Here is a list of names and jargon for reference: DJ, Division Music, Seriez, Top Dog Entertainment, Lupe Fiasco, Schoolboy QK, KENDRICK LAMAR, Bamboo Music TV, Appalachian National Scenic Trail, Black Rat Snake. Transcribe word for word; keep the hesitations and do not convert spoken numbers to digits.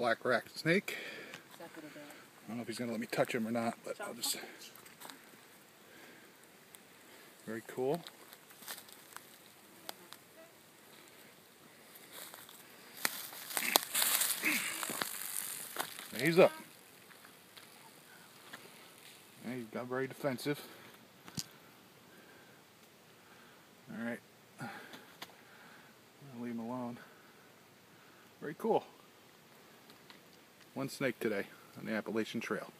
Black Rat Snake. I don't know if he's going to let me touch him or not, but I'll just... Very cool. Now he's up. Now he's got very defensive. Alright. I'm gonna leave him alone. Very cool. One snake today on the Appalachian Trail.